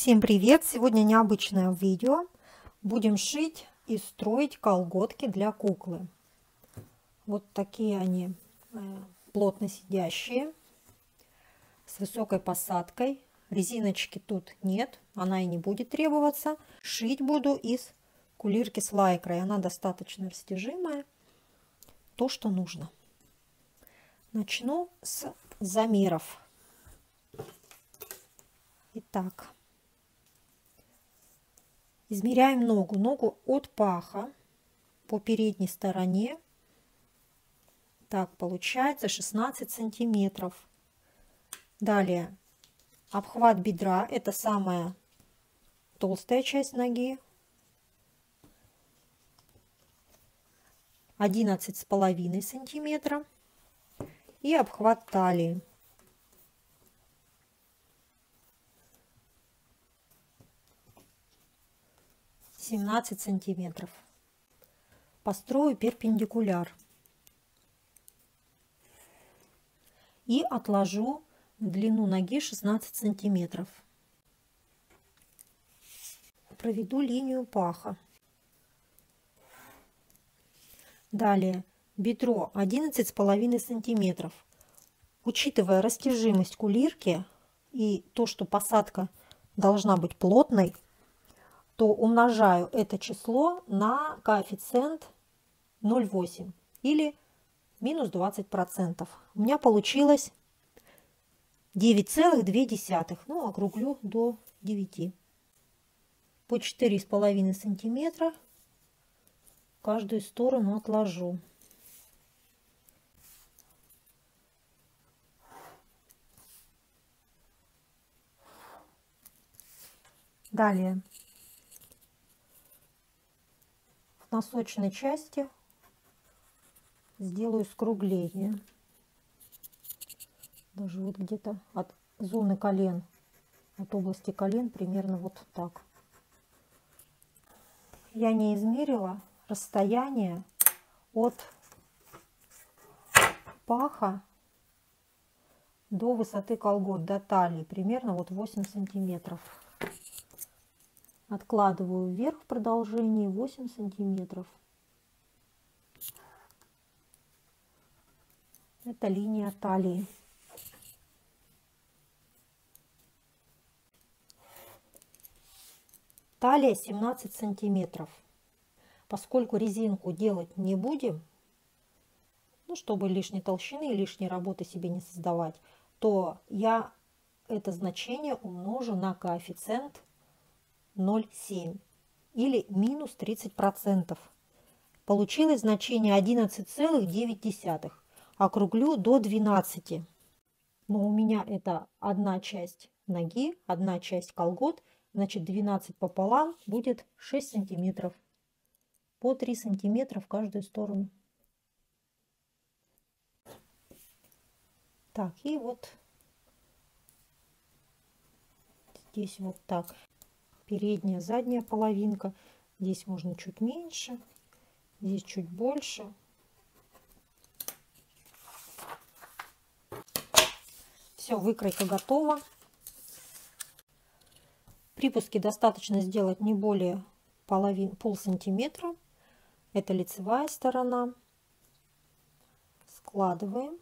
Всем привет! Сегодня необычное видео. Будем шить и строить колготки для куклы. Вот такие они, плотно сидящие, с высокой посадкой. Резиночки тут нет, она и не будет требоваться. Шить буду из кулирки с лайкрой. Она достаточно растяжимая, то, что нужно. Начну с замеров. Итак, измеряем ногу. Ногу от паха по передней стороне. Так получается 16 сантиметров. Далее обхват бедра. Это самая толстая часть ноги. 11,5 сантиметра. И обхват талии. 17 сантиметров. Построю перпендикуляр и отложу длину ноги 16 сантиметров. Проведу линию паха. Далее бедро 11,5 сантиметров. Учитывая растяжимость кулирки и то, что посадка должна быть плотной, то умножаю это число на коэффициент 0,8 или минус 20%. У меня получилось 9,2. Ну, округлю до 9. По 4,5 сантиметра каждую сторону отложу. Далее в носочной части сделаю скругление. Даже вот где-то от зоны колен, от области колен примерно вот так. Я не измерила расстояние от паха до высоты колгот, до талии, примерно вот 8 сантиметров. Откладываю вверх в продолжении 8 сантиметров. Это линия талии. Талия 17 сантиметров. Поскольку резинку делать не будем, ну, чтобы лишней толщины и лишней работы себе не создавать, то я это значение умножу на коэффициент 0,7 или минус 30%. Получилось значение 11,9. Округлю до 12. Но у меня это одна часть ноги, одна часть колгот. Значит, 12 пополам будет 6 сантиметров. По 3 сантиметра в каждую сторону. Так, и вот здесь вот так. Передняя, задняя половинка. Здесь можно чуть меньше, здесь чуть больше. Все, выкройка готова. Припуски достаточно сделать не более пол сантиметра. Это лицевая сторона. Складываем.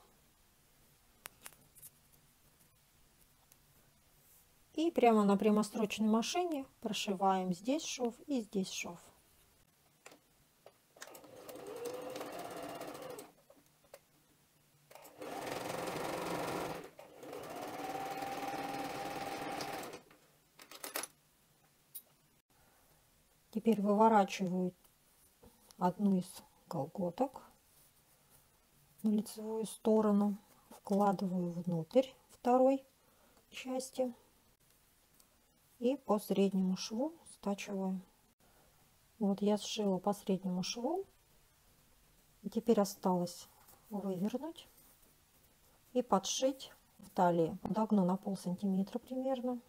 И прямо на прямострочной машине прошиваем здесь шов и здесь шов. Теперь выворачиваю одну из колготок на лицевую сторону, вкладываю внутрь второй части. И по среднему шву стачиваю. Вот я сшила по среднему шву. И теперь осталось вывернуть и подшить в талии. Подогну на пол сантиметра примерно.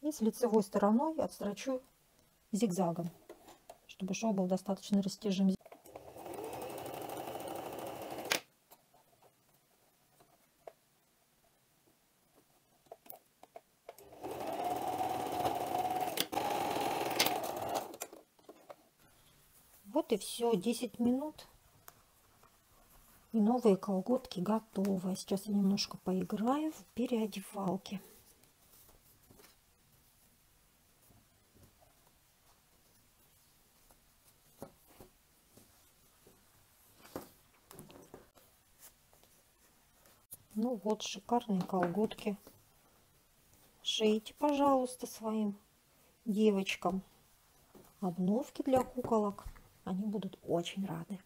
И с лицевой стороной отстрочу зигзагом, чтобы шов был достаточно растяжим. Вот и все, 10 минут. И новые колготки готовы. Сейчас я немножко поиграю в переодевалке. Ну вот, шикарные колготки. Шейте, пожалуйста, своим девочкам обновки для куколок. Они будут очень рады.